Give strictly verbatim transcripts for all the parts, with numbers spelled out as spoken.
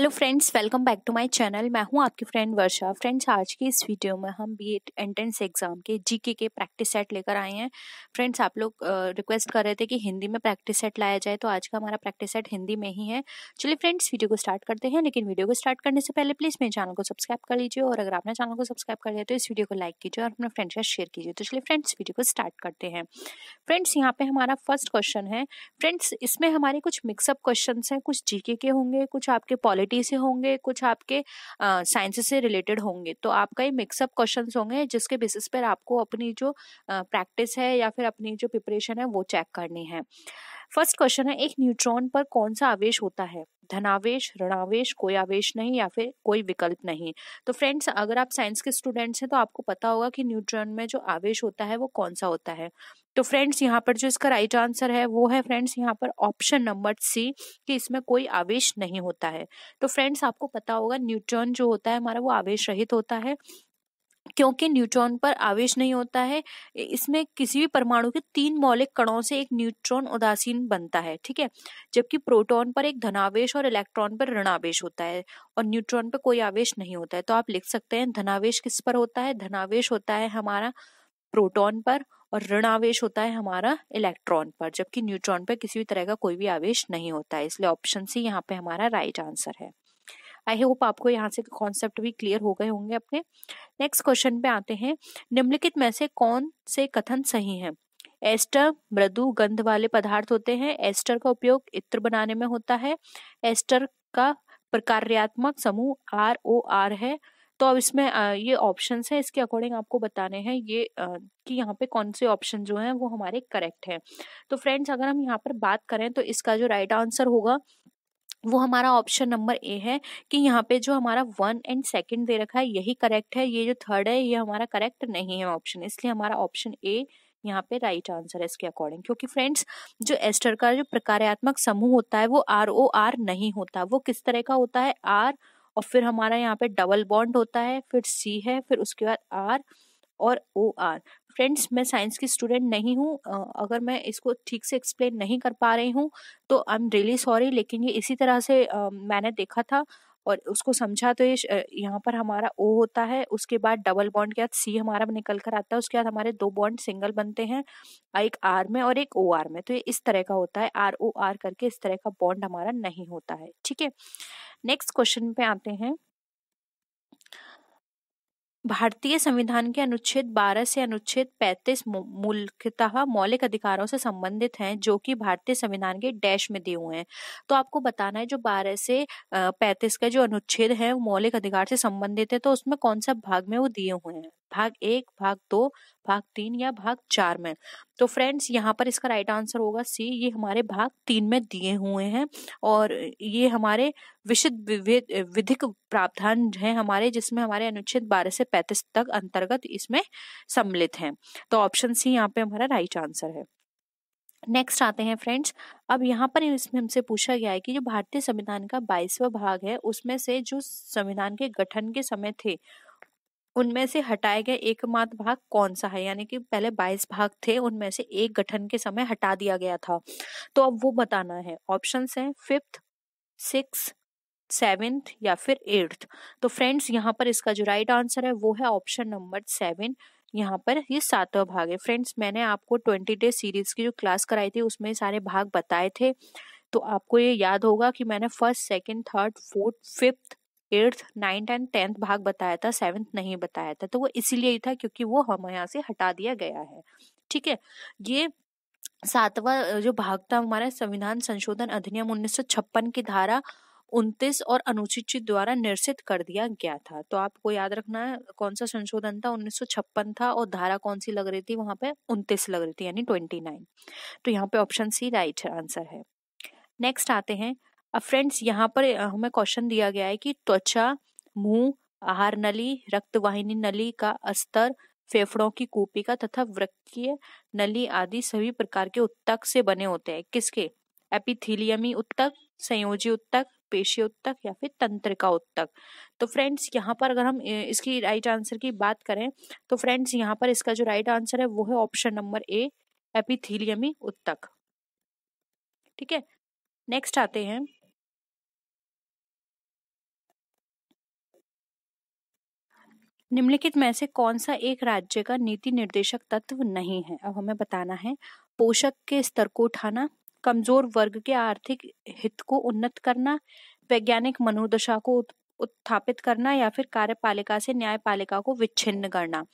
Hello friends, welcome back to my channel. मैं हूं आपकी फ्रेंड वर्षा। फ्रेंड्स, आज की इस वीडियो में हम बीएड एंट्रेंस एग्जाम के जीके के प्रैक्टिस सेट लेकर आए हैं। फ्रेंड्स, आप लोग रिक्वेस्ट कर रहे थे कि हिंदी में प्रैक्टिस सेट लाया जाए, तो आज का हमारा प्रैक्टिस सेट हिंदी में ही है। चलिए फ्रेंड्स, वीडियो को स्टार्ट करते हैं। लेकिन वीडियो को स्टार्ट करने से पहले प्लीज़ मेरे चैनल को सब्सक्राइब कर लीजिए, और अगर आपने चैनल को सब्सक्राइब कर लिया तो इस वीडियो को लाइक कीजिए और अपने फ्रेंड्स का शेयर कीजिए। तो चलिए फ्रेंड्स, वीडियो को स्टार्ट करते हैं। फ्रेंड्स, यहाँ पर हमारा फर्स्ट क्वेश्चन है। फ्रेंड्स, इसमें हमारे कुछ मिक्सअप क्वेश्चन हैं, कुछ जीके के होंगे, कुछ आपके पॉलिटी से होंगे, कुछ आपके साइंसेस से रिलेटेड होंगे। तो आपका ये मिक्सअप क्वेश्चंस होंगे, जिसके बेसिस पर आपको अपनी जो प्रैक्टिस है या फिर अपनी जो प्रिपरेशन है वो चेक करनी है। फर्स्ट क्वेश्चन है, एक न्यूट्रॉन पर कौन सा आवेश होता है? धनावेश, ऋणावेश, कोई आवेश नहीं, या फिर कोई विकल्प नहीं। तो फ्रेंड्स, अगर आप साइंस के स्टूडेंट्स हैं तो आपको पता होगा कि न्यूट्रॉन में जो आवेश होता है वो कौन सा होता है। तो फ्रेंड्स, यहाँ पर जो इसका राइट आंसर है वो है फ्रेंड्स यहाँ पर ऑप्शन नंबर सी, कि इसमें कोई आवेश नहीं होता है। तो फ्रेंड्स, आपको पता होगा न्यूट्रॉन जो होता है हमारा वो आवेश रहित होता है, क्योंकि न्यूट्रॉन पर आवेश नहीं होता है। इसमें किसी भी परमाणु के तीन मौलिक कणों से एक न्यूट्रॉन उदासीन बनता है, ठीक है, जबकि प्रोटॉन पर एक धनावेश और इलेक्ट्रॉन पर ऋणावेश होता है, और न्यूट्रॉन पर कोई आवेश नहीं होता है। तो आप लिख सकते हैं धनावेश किस पर होता है? धनावेश होता है हमारा प्रोटॉन पर, और ऋणावेश होता है हमारा इलेक्ट्रॉन पर, जबकि न्यूट्रॉन पर किसी भी तरह का कोई भी आवेश नहीं होता है। इसलिए ऑप्शन सी यहाँ पे हमारा राइट आंसर है। आई होप आपको यहाँ से कॉन्सेप्ट भी क्लियर हो गए होंगे अपने। नेक्स्ट क्वेश्चन पे आते हैं, निम्नलिखित में से कौन से कथन सही है? एस्टर मृदु गंध वाले पदार्थ होते हैं। एस्टर का उपयोग इत्र बनाने में होता है। एस्टर का प्रकार्यात्मक समूह आर ओ आर है। तो अब इसमें ये ऑप्शंस हैं, इसके अकॉर्डिंग आपको बताने हैं ये कि यहाँ पे कौन से ऑप्शन जो हैं वो हमारे करेक्ट हैं। तो फ्रेंड्स, अगर हम यहाँ पर बात करें तो इसका जो राइट आंसर होगा वो हमारा ऑप्शन नंबर ए है, कि यहाँ पे जो हमारा वन एंड सेकंड दे रखा है यही करेक्ट है। ये जो थर्ड है ये हमारा करेक्ट नहीं है ऑप्शन, इसलिए हमारा ऑप्शन ए यहाँ पे राइट आंसर है इसके अकॉर्डिंग। क्योंकि फ्रेंड्स, जो एस्टर का जो प्रकार्यात्मक समूह होता है वो आर ओ आर नहीं होता। वो किस तरह का होता है? आर, और फिर हमारा यहाँ पे डबल बॉन्ड होता है, फिर सी है, फिर उसके बाद आर और ओ आर। फ्रेंड्स, मैं साइंस की स्टूडेंट नहीं हूँ, अगर मैं इसको ठीक से एक्सप्लेन नहीं कर पा रही हूँ तो आई एम रियली सॉरी, लेकिन ये इसी तरह से आ, मैंने देखा था और उसको समझा। तो ये यहाँ पर हमारा O होता है, उसके बाद डबल बॉन्ड के बाद C हमारा निकल कर आता है, उसके बाद हमारे दो बॉन्ड सिंगल बनते हैं, एक R में और एक O R में। तो ये इस तरह का होता है, आर ओ आर करके इस तरह का बॉन्ड हमारा नहीं होता है, ठीक है। नेक्स्ट क्वेश्चन पे आते हैं, भारतीय संविधान के अनुच्छेद बारह से अनुच्छेद पैंतीस मूलतः मौलिक अधिकारों से संबंधित हैं, जो कि भारतीय संविधान के डैश में दिए हुए हैं। तो आपको बताना है जो बारह से पैंतीस का जो अनुच्छेद है वो मौलिक अधिकार से संबंधित है, तो उसमें कौन सा भाग में वो दिए हुए हैं? भाग एक, भाग दो, भाग तीन या भाग चार में? तो फ्रेंड्स, यहाँ पर इसका राइट आंसर होगा सी, ये हमारे भाग तीन में दिए हुए हैं, और ये हमारे विशिष्ट विधिक प्रावधान हैं हमारे, जिसमें हमारे अनुच्छेद बारह से पैंतीस तक अंतर्गत इसमें सम्मिलित हैं। तो ऑप्शन सी यहाँ पे हमारा राइट आंसर है। नेक्स्ट आते हैं फ्रेंड्स, अब यहाँ पर इसमें हमसे पूछा गया है कि जो भारतीय संविधान का बाईसवां भाग है उसमें से जो संविधान के गठन के समय थे उनमें से हटाए गए एकमात्र भाग कौन सा है? यानी कि पहले बाईस भाग थे, उनमें से एक गठन के समय हटा दिया गया था। तो अब वो बताना है। ऑप्शंस हैं फिफ्थ, सिक्स, सेवेंथ या फिर एट्थ। तो फ्रेंड्स, यहाँ पर इसका जो राइट आंसर है वो है ऑप्शन नंबर सेवन। यहाँ पर ये सातवां भाग है। फ्रेंड्स, मैंने आपको ट्वेंटी डे सीरीज की जो क्लास कराई थी उसमें सारे भाग बताए थे, तो आपको ये याद होगा कि मैंने first, second, third, fourth, fifth, eighth, ninth and tenth भाग बताया था, सेवेंथ नहीं बताया था। तो वो इसीलिए था क्योंकि वो हम यहाँ से हटा दिया गया है, ठीक है। ये सातवां जो भाग था हमारा संविधान संशोधन अधिनियम उन्नीस सौ छप्पन की धारा उनतीस और अनुसूचित द्वारा निर्धारित कर दिया गया था। तो आपको याद रखना है कौन सा संशोधन था, उन्नीस सौ छप्पन था, और धारा कौन सी लग रही थी वहां पे? उनतीस लग रही थी, यानी ट्वेंटी नाइन। तो यहाँ पे ऑप्शन सी राइट आंसर है। नेक्स्ट आते हैं, अब फ्रेंड्स यहाँ पर हमें क्वेश्चन दिया गया है कि त्वचा, मुंह, आहार नली, रक्तवाहिनी नली का अस्तर, फेफड़ों की कूपिका तथा वृक्कीय नली आदि सभी प्रकार के उत्तक से बने होते हैं। किसके? एपिथीलियमी उत्तक, संयोजी उत्तक, पेशी उत्तक या फिर तंत्रिका उत्तक। तो फ्रेंड्स, यहाँ पर अगर हम इसकी राइट आंसर की बात करें तो फ्रेंड्स यहाँ पर इसका जो राइट आंसर है वो है ऑप्शन नंबर ए, एपिथीलियमी उत्तक, ठीक है। नेक्स्ट आते हैं, निम्नलिखित में से कौन सा एक राज्य का नीति निर्देशक तत्व नहीं है? अब हमें बताना है। पोषक के स्तर को उठाना, कमजोर वर्ग के आर्थिक हित को उन्नत करना, वैज्ञानिक मनोदशा को उत्थापित करना, या फिर कार्यपालिका से न्यायपालिका को विच्छिन्न करना।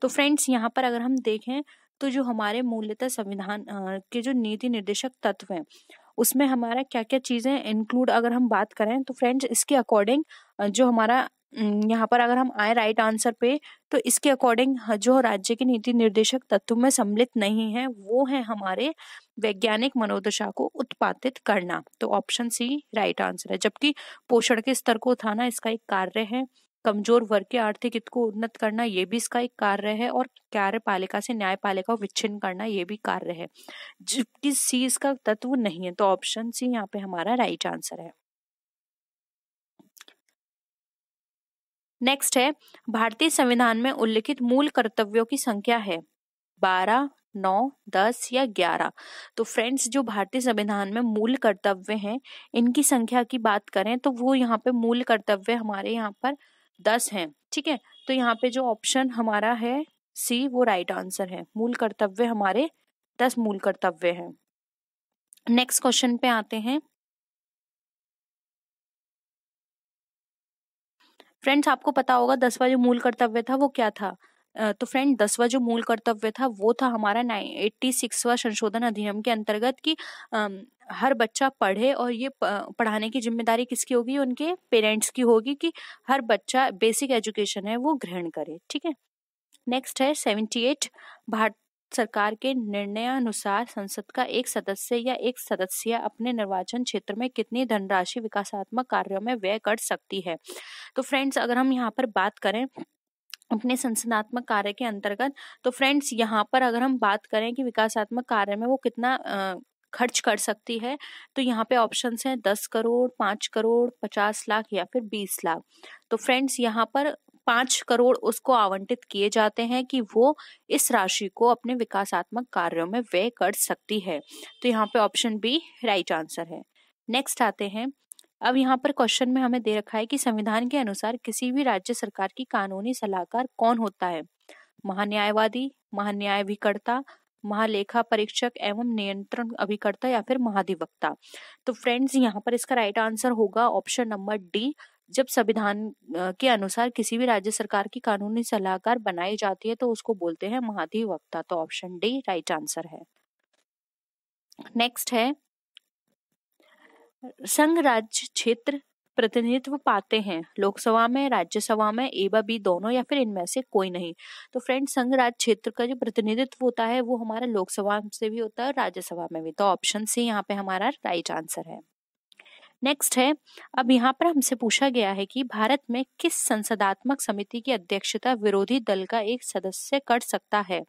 तो फ्रेंड्स यहाँ पर अगर हम देखें तो जो हमारे मूलतः संविधान के जो नीति निर्देशक तत्व हैं उसमें हमारा क्या क्या चीजें इंक्लूड अगर हम बात करें तो फ्रेंड्स इसके अकॉर्डिंग जो हमारा यहाँ पर अगर हम आए राइट आंसर पे तो इसके अकॉर्डिंग जो राज्य के नीति निर्देशक तत्व में सम्मिलित नहीं है वो है हमारे वैज्ञानिक मनोदशा को उत्पादित करना। तो ऑप्शन सी राइट आंसर है, जबकि पोषण के स्तर को उठाना इसका एक कार्य है, कमजोर वर्ग के आर्थिक हित को उन्नत करना ये भी इसका एक कार्य है, और कार्यपालिका से न्यायपालिका को विच्छिन्न करना ये भी कार्य है, जबकि सी इसका तत्व नहीं है। तो ऑप्शन सी यहाँ पे हमारा राइट आंसर है। नेक्स्ट है, भारतीय संविधान में उल्लिखित मूल कर्तव्यों की संख्या है बारह, नौ, दस या ग्यारह। तो फ्रेंड्स जो भारतीय संविधान में मूल कर्तव्य हैं इनकी संख्या की बात करें तो वो यहाँ पे मूल कर्तव्य हमारे यहाँ पर दस हैं, ठीक है। तो यहाँ पे जो ऑप्शन हमारा है सी वो राइट आंसर है, मूल कर्तव्य हमारे दस मूल कर्तव्य हैं। नेक्स्ट क्वेश्चन पे आते हैं फ्रेंड्स। आपको पता होगा दसवां जो मूल कर्तव्य था वो क्या था? तो फ्रेंड दसवां जो मूल कर्तव्य था वो था हमारा छियासी वां संशोधन अधिनियम के अंतर्गत कि हर बच्चा पढ़े, और ये पढ़ाने की जिम्मेदारी किसकी होगी? उनके पेरेंट्स की होगी कि हर बच्चा बेसिक एजुकेशन है वो ग्रहण करे, ठीक है। नेक्स्ट है अठहत्तर, भारत सरकार के निर्णयानुसार संसद का एक सदस्य या एक सदस्य अपने निर्वाचन क्षेत्र में कितनी धनराशि विकासात्मक कार्यों में व्यय कर सकती है? तो फ्रेंड्स अगर हम यहाँ पर बात करें अपने संसदात्मक कार्य के अंतर्गत तो फ्रेंड्स यहाँ पर अगर हम बात करें कि विकासात्मक कार्य में वो कितना आ, खर्च कर सकती है तो यहाँ पे ऑप्शंस हैं दस करोड़, पाँच करोड़, पचास लाख या फिर बीस लाख। तो फ्रेंड्स यहाँ पर पाँच करोड़ उसको आवंटित किए जाते हैं कि वो इस राशि को अपने विकासात्मक कार्यों में व्यय कर सकती है। तो यहाँ पे ऑप्शन बी राइट आंसर है। नेक्स्ट आते हैं, अब यहाँ पर क्वेश्चन में हमें दे रखा है कि संविधान के अनुसार किसी भी राज्य सरकार की कानूनी सलाहकार कौन होता है? महान्यायवादी, महान्यायाभिकर्ता, महालेखा परीक्षक एवं नियंत्रण अभिकर्ता, या फिर महाधिवक्ता। तो फ्रेंड्स यहाँ पर इसका राइट आंसर होगा ऑप्शन नंबर डी। जब संविधान के अनुसार किसी भी राज्य सरकार की कानूनी सलाहकार बनाई जाती है तो उसको बोलते हैं महाधिवक्ता। तो ऑप्शन डी राइट आंसर है। नेक्स्ट है, संघ राज्य क्षेत्र प्रतिनिधित्व पाते हैं लोकसभा में, राज्यसभा में, ए बा बी दोनों, या फिर इनमें से कोई नहीं। तो फ्रेंड्स संघ राज्य क्षेत्र का जो प्रतिनिधित्व होता है वो हमारा लोकसभा से भी होता है और राज्यसभा में भी। तो ऑप्शन सी यहाँ पे हमारा राइट आंसर है। नेक्स्ट है, अब यहाँ पर हमसे पूछा गया है कि भारत में किस संसदात्मक समिति की अध्यक्षता विरोधी दल का एक सदस्य कर सकता है?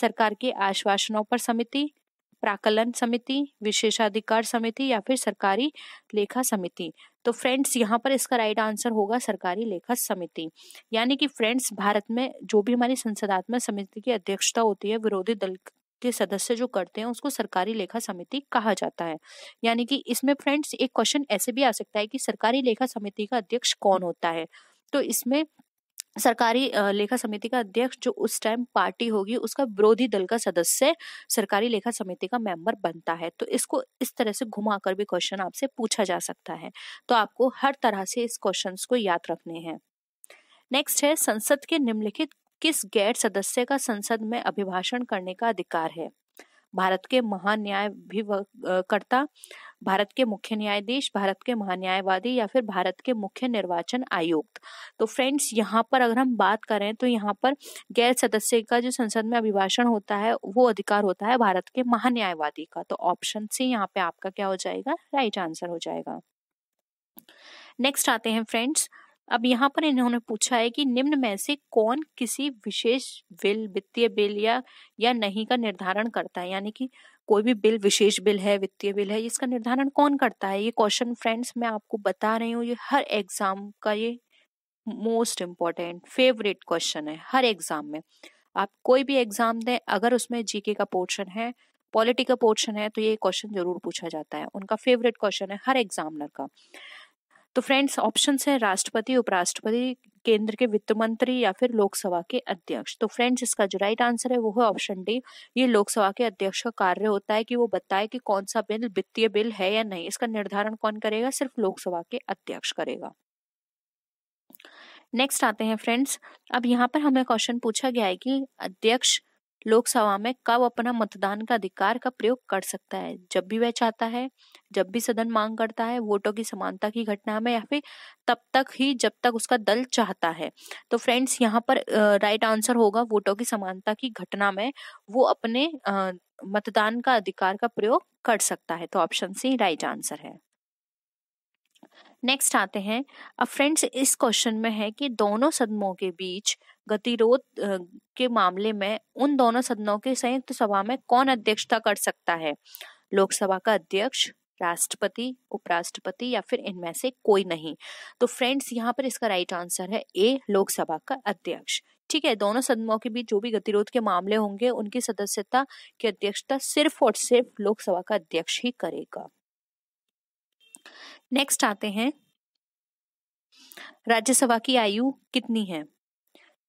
सरकार के आश्वासनों पर समिति, प्राकलन समिति, विशेषाधिकार समिति, या फिर सरकारी लेखा समिति। तो फ्रेंड्स यहाँ पर इसका राइट आंसर होगा सरकारी लेखा समिति। यानी कि फ्रेंड्स भारत में जो भी हमारी संसदात्मक समिति की अध्यक्षता होती है विरोधी दल के सदस्य जो करते हैं उसको सरकारी लेखा समिति कहा जाता है। यानी कि इसमें फ्रेंड्स एक क्वेश्चन ऐसे भी आ सकता है कि सरकारी लेखा समिति का अध्यक्ष कौन होता है? तो इसमें सरकारी लेखा समिति का अध्यक्ष जो उस टाइम पार्टी होगी उसका विरोधी दल का सदस्य सरकारी लेखा समिति का मेंबर बनता है। तो इसको इस तरह से घुमाकर भी क्वेश्चन आपसे पूछा जा सकता है। तो आपको हर तरह से इस क्वेश्चंस को याद रखने हैं। नेक्स्ट है, संसद के निम्नलिखित किस गैर सदस्य का संसद में अभिभाषण करने का अधिकार है? भारत के महान्यायाभिकर्ता, भारत के मुख्य न्यायाधीश, भारत के महान्यायवादी, या फिर भारत के मुख्य निर्वाचन आयुक्त। तो फ्रेंड्स यहाँ पर अगर हम बात करें तो यहाँ पर गैर सदस्य का जो संसद में अभिभाषण होता है वो अधिकार होता है भारत के महान्यायवादी का। तो ऑप्शन सी यहाँ पे आपका क्या हो जाएगा? राइट आंसर हो जाएगा। नेक्स्ट आते हैं फ्रेंड्स, अब यहाँ पर इन्होंने पूछा है कि निम्न में से कौन किसी विशेष बिल, वित्तीय बिल या या नहीं का निर्धारण करता है? यानी कि कोई भी बिल, विशेष बिल है, वित्तीय बिल है, इसका निर्धारण कौन करता है? ये क्वेश्चन फ्रेंड्स मैं आपको बता रही हूँ, ये हर एग्जाम का ये मोस्ट इम्पोर्टेंट फेवरेट क्वेश्चन है हर एग्जाम में। आप कोई भी एग्जाम दें अगर उसमें जीके का पोर्शन है, पॉलिटी का पोर्शन है, तो ये क्वेश्चन जरूर पूछा जाता है। उनका फेवरेट क्वेश्चन है हर एग्जामिनर का। तो फ्रेंड्स ऑप्शंस हैं राष्ट्रपति, उपराष्ट्रपति, केंद्र के वित्त मंत्री या फिर लोकसभा के अध्यक्ष। तो फ्रेंड्स इसका जो राइट आंसर है वो है ऑप्शन डी। ये लोकसभा के अध्यक्ष का कार्य होता है कि वो बताए कि कौन सा बिल वित्तीय बिल है या नहीं, इसका निर्धारण कौन करेगा, सिर्फ लोकसभा के अध्यक्ष करेगा। नेक्स्ट आते हैं फ्रेंड्स, अब यहाँ पर हमें क्वेश्चन पूछा गया है कि अध्यक्ष लोकसभा में कब अपना मतदान का अधिकार का प्रयोग कर सकता है, जब भी वह चाहता है, जब भी सदन मांग करता है, वोटों की समानता की घटना में, या फिर तब तक ही जब तक उसका दल चाहता है। तो फ्रेंड्स यहाँ पर राइट आंसर होगा वोटों की समानता की घटना में वो अपने आ, मतदान का अधिकार का प्रयोग कर सकता है। तो ऑप्शन सी राइट आंसर है। नेक्स्ट आते हैं, अब फ्रेंड्स इस क्वेश्चन में है कि दोनों सदनों के बीच गतिरोध के मामले में उन दोनों सदनों के संयुक्त सभा में कौन अध्यक्षता कर सकता है, लोकसभा का अध्यक्ष, राष्ट्रपति, उपराष्ट्रपति या फिर इनमें से कोई नहीं। तो फ्रेंड्स यहाँ पर इसका राइट आंसर है ए, लोकसभा का अध्यक्ष। ठीक है, दोनों सदनों के बीच जो भी गतिरोध के मामले होंगे उनकी सदस्यता की अध्यक्षता सिर्फ और सिर्फ लोकसभा का अध्यक्ष ही करेगा। नेक्स्ट आते हैं, राज्यसभा की आयु कितनी है।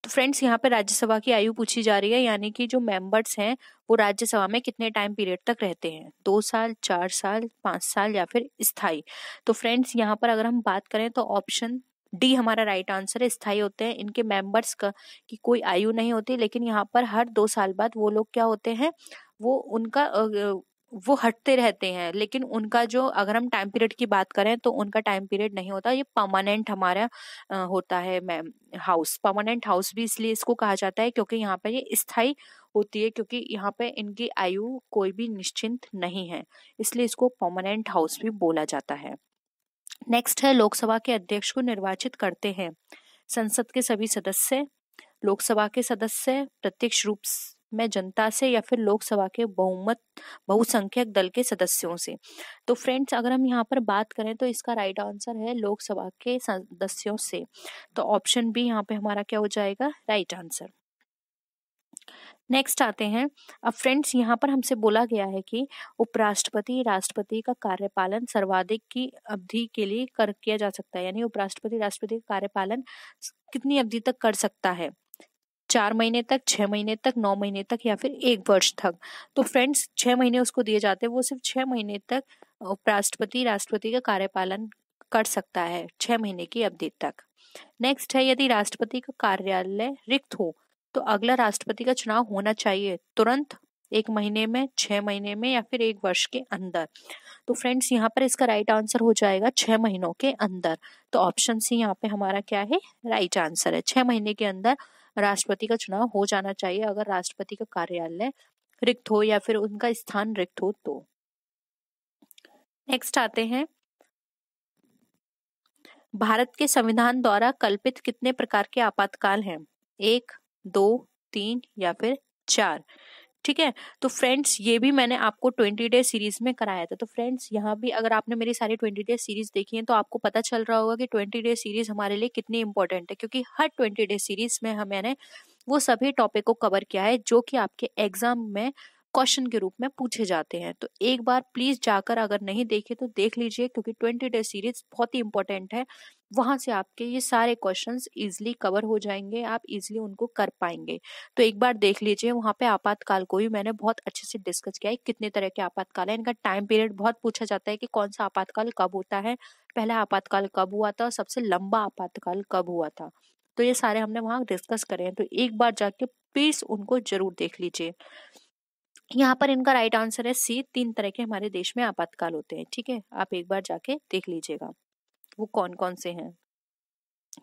तो फ्रेंड्स यहाँ पे राज्यसभा की आयु पूछी जा रही है, यानी कि जो मेंबर्स हैं वो राज्यसभा में कितने टाइम पीरियड तक रहते हैं, दो साल, चार साल, पांच साल या फिर स्थायी। तो फ्रेंड्स यहाँ पर अगर हम बात करें तो ऑप्शन डी हमारा राइट आंसर है, स्थायी होते हैं। इनके मेंबर्स का की कोई आयु नहीं होती, लेकिन यहाँ पर हर दो साल बाद वो लोग क्या होते हैं, वो उनका वो हटते रहते हैं, लेकिन उनका जो अगर हम टाइम पीरियड की बात करें तो उनका टाइम पीरियड नहीं होता। ये परमानेंट हमारा आ, होता है मैम हाउस, परमानेंट हाउस भी इसलिए इसको कहा जाता है क्योंकि यहाँ पे ये स्थायी होती है, क्योंकि यहाँ पे इनकी आयु कोई भी निश्चित नहीं है, इसलिए इसको परमानेंट हाउस भी बोला जाता है। नेक्स्ट है, लोकसभा के अध्यक्ष को निर्वाचित करते हैं संसद के सभी सदस्य, लोकसभा के सदस्य प्रत्यक्ष रूप में जनता से या फिर लोकसभा के बहुमत बहुसंख्यक दल के सदस्यों से। तो फ्रेंड्स अगर हम यहाँ पर बात करें तो इसका राइट आंसर है लोकसभा के सदस्यों से। तो ऑप्शन बी यहाँ पे हमारा क्या हो जाएगा, राइट आंसर। नेक्स्ट आते हैं, अब फ्रेंड्स यहाँ पर हमसे बोला गया है कि उपराष्ट्रपति राष्ट्रपति का कार्यपालन सर्वाधिक की अवधि के लिए कर किया जा सकता है, यानी उपराष्ट्रपति राष्ट्रपति का कार्यपालन कितनी अवधि तक कर सकता है, चार महीने तक, छह महीने तक, नौ महीने तक या फिर एक वर्ष तक। तो फ्रेंड्स छह महीने उसको दिए जाते हैं, वो सिर्फ छह महीने तक उपराष्ट्रपति राष्ट्रपति का कार्यपालन कर सकता है, छह महीने की अवधि तक। नेक्स्ट है, यदि राष्ट्रपति का कार्यालय रिक्त हो तो अगला राष्ट्रपति का चुनाव होना चाहिए तुरंत, एक महीने में, छह महीने में या फिर एक वर्ष के अंदर। तो फ्रेंड्स यहाँ पर इसका राइट आंसर हो जाएगा छह महीनों के अंदर। तो ऑप्शन सी यहाँ पे हमारा क्या है, राइट आंसर है। छह महीने के अंदर राष्ट्रपति का चुनाव हो जाना चाहिए अगर राष्ट्रपति का कार्यालय रिक्त हो या फिर उनका स्थान रिक्त हो तो। नेक्स्ट आते हैं, भारत के संविधान द्वारा कल्पित कितने प्रकार के आपातकाल हैं, एक, दो, तीन या फिर चार। ठीक है, तो फ्रेंड्स ये भी मैंने आपको ट्वेंटी डे सीरीज में कराया था। तो फ्रेंड्स यहाँ भी अगर आपने मेरी सारी ट्वेंटी डे सीरीज देखी है तो आपको पता चल रहा होगा कि ट्वेंटी डे सीरीज हमारे लिए कितनी इंपॉर्टेंट है, क्योंकि हर ट्वेंटी डे सीरीज में मैंने वो सभी टॉपिक को कवर किया है जो कि आपके एग्जाम में क्वेश्चन के रूप में पूछे जाते हैं। तो एक बार प्लीज जाकर अगर नहीं देखे तो देख लीजिए, क्योंकि ट्वेंटी डे सीरीज बहुत ही इंपॉर्टेंट है। वहां से आपके ये सारे क्वेश्चंस इजीली कवर हो जाएंगे, आप इजीली उनको कर पाएंगे। तो एक बार देख लीजिए, वहां पे आपातकाल को भी मैंने बहुत अच्छे से डिस्कस किया है, कितने तरह के आपातकाल है, इनका टाइम पीरियड बहुत पूछा जाता है कि कौन सा आपातकाल कब होता है, पहला आपातकाल कब हुआ था और सबसे लंबा आपातकाल कब हुआ था। तो ये सारे हमने वहां डिस्कस करे हैं, तो एक बार जाके प्लीज उनको जरूर देख लीजिए। यहाँ पर इनका राइट आंसर है सी, तीन तरह के हमारे देश में आपातकाल होते हैं। ठीक है, आप एक बार जाके देख लीजिएगा वो कौन कौन से हैं।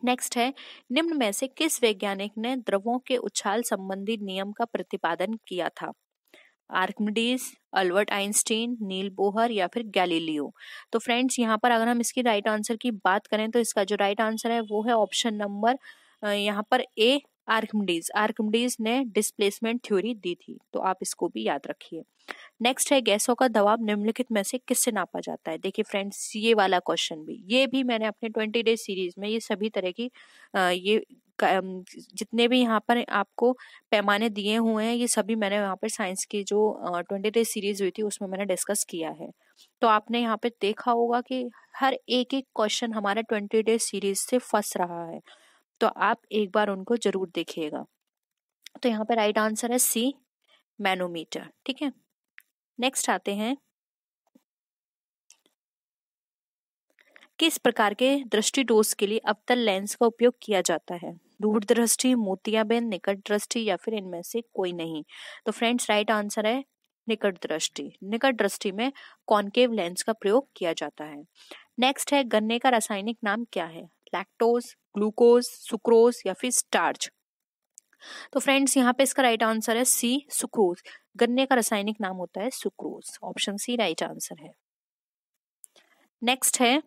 नेक्स्ट है, निम्न में से किस वैज्ञानिक ने द्रवों के उछाल संबंधी नियम का प्रतिपादन किया था, Archimedes, Albert Einstein, Niels Bohr या फिर गैलीलियो। तो फ्रेंड्स यहाँ पर अगर हम इसकी राइट आंसर की बात करें तो इसका जो राइट आंसर है वो है ऑप्शन नंबर यहाँ पर ए, आर्किमिडीज। आर्किमिडीज ने डिस्प्लेसमेंट थ्योरी दी थी, तो आप इसको भी याद रखिए। नेक्स्ट है, गैसों का दबाव निम्नलिखित में से किससे नापा जाता है। देखिए फ्रेंड्स ये वाला क्वेश्चन भी, ये भी मैंने अपने ट्वेंटी डे सीरीज में ये सभी तरह की ये जितने भी यहाँ पर आपको पैमाने दिए हुए हैं ये सभी मैंने यहाँ पर साइंस की जो ट्वेंटी डे सीरीज हुई थी उसमें मैंने डिस्कस किया है। तो आपने यहाँ पे देखा होगा कि हर एक एक क्वेश्चन हमारा ट्वेंटी डे सीरीज से फंस रहा है, तो आप एक बार उनको जरूर देखिएगा। तो यहाँ पे राइट आंसर है सी, मैनोमीटर। ठीक है, नेक्स्ट आते हैं, किस प्रकार के दृष्टि डोज के लिए अवतल लेंस का उपयोग किया जाता है? दूरदृष्टि, मोतियाबिंद, निकट दृष्टि या फिर इनमें से कोई नहीं। तो फ्रेंड्स राइट आंसर है निकट दृष्टि। निकट दृष्टि में कॉन्केव लेंस का प्रयोग किया जाता है। नेक्स्ट है, गन्ने का रासायनिक नाम क्या है? लैक्टोज, ग्लूकोज, सुक्रोज या फिर स्टार्च। तो फ्रेंड्स यहाँ पे इसका राइट आंसर है सी, सुक्रोज। गन्ने का रासायनिक नाम होता है sucrose. Option C right answer है। नेक्स्ट है,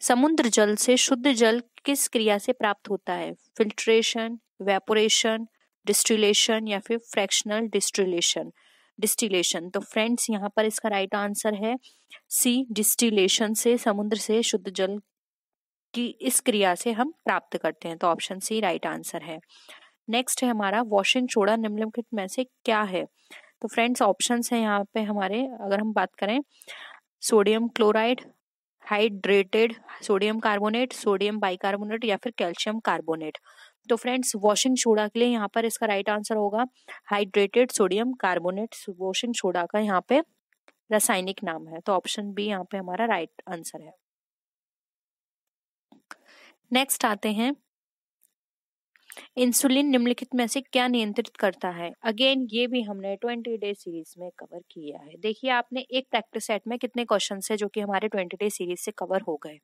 समुद्र जल से शुद्ध जल किस क्रिया से प्राप्त होता है? फिल्ट्रेशन, इवेपोरेशन, डिस्टिलेशन या फिर फ्रैक्शनल डिस्टिलेशन। डिस्टिलेशन। तो फ्रेंड्स यहाँ पर इसका राइट आंसर है सी, डिस्टिलेशन से समुद्र से शुद्ध जल की इस क्रिया से हम प्राप्त करते हैं। तो ऑप्शन सी राइट आंसर है। नेक्स्ट है हमारा, वॉशिंग सोडा निम्नलिखित में से क्या है? तो फ्रेंड्स ऑप्शंस हैं यहाँ पे हमारे, अगर हम बात करें, sodium chloride, hydrated sodium carbonate, sodium bicarbonate या फिर कैल्शियम कार्बोनेट। तो फ्रेंड्स वॉशिंग सोडा के लिए यहाँ पर इसका राइट आंसर होगा hydrated sodium carbonate. Washing soda का यहाँ पे रासायनिक नाम है। तो ऑप्शन बी यहाँ पे हमारा राइट आंसर है। नेक्स्ट आते हैं, इंसुलिन निम्नलिखित में से क्या नियंत्रित करता है? अगेन ये भी हमने ट्वेंटी डे सीरीज में कवर किया है। देखिए आपने एक प्रैक्टिस सेट में कितने क्वेश्चन है जो कि हमारे ट्वेंटी डे सीरीज से कवर हो गए।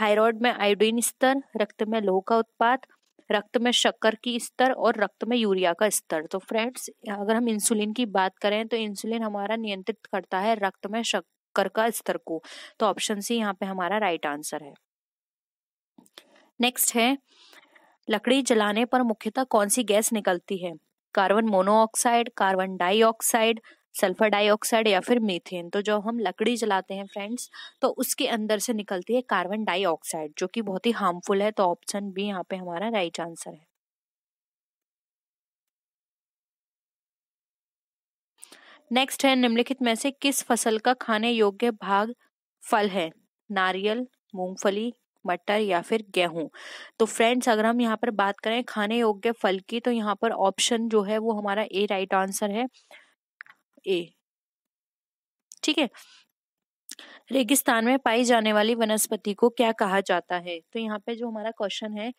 थायराइड में आयोडीन स्तर, रक्त में लोह का उत्पाद, रक्त में शक्कर की स्तर और रक्त में यूरिया का स्तर। तो फ्रेंड्स अगर हम इंसुलिन की बात करें तो इंसुलिन हमारा नियंत्रित करता है रक्त में शक्कर का स्तर को। तो ऑप्शन सी यहाँ पे हमारा राइट आंसर है। नेक्स्ट है, लकड़ी जलाने पर मुख्यतः कौन सी गैस निकलती है? Carbon monoxide, carbon dioxide, sulphur dioxide या फिर मीथेन। तो जो हम लकड़ी जलाते हैं फ्रेंड्स तो उसके अंदर से निकलती है कार्बन डाइऑक्साइड जो कि बहुत ही हार्मफुल है। तो ऑप्शन बी यहाँ पे हमारा राइट आंसर है। नेक्स्ट है, निम्नलिखित में से किस फसल का खाने योग्य भाग फल है? नारियल, मूंगफली, मटर या फिर गेहूं। तो फ्रेंड्स अगर हम यहाँ पर बात करें खाने योग्य फल की तो यहाँ पर ऑप्शन जो है वो हमारा ए राइट आंसर है, ए। ठीक है, रेगिस्तान में पाई जाने वाली वनस्पति को क्या कहा जाता है? तो यहाँ पे जो हमारा क्वेश्चन है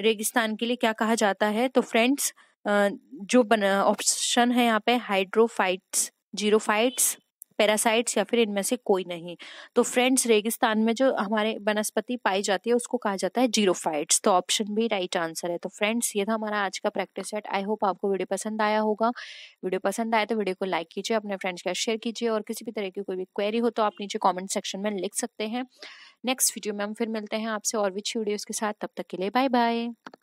रेगिस्तान के लिए क्या कहा जाता है, तो फ्रेंड्स जो ऑप्शन है यहाँ पे हाइड्रोफाइट्स, जीरोफाइट्स, पैरासाइट्स या फिर इनमें से कोई नहीं। तो फ्रेंड्स रेगिस्तान में जो हमारे वनस्पति पाई जाती है उसको कहा जाता है जीरोफाइट्स। तो ऑप्शन भी राइट आंसर है। तो फ्रेंड्स ये था हमारा आज का प्रैक्टिस सेट। आई होप आपको वीडियो पसंद आया होगा। वीडियो पसंद आए तो वीडियो को लाइक कीजिए, अपने फ्रेंड्स के साथ शेयर कीजिए और किसी भी तरह की कोई भी क्वेरी हो तो आप नीचे कॉमेंट सेक्शन में लिख सकते हैं। नेक्स्ट वीडियो में हम फिर मिलते हैं आपसे और भी अच्छी वीडियोज के साथ। तब तक के लिए बाय बाय।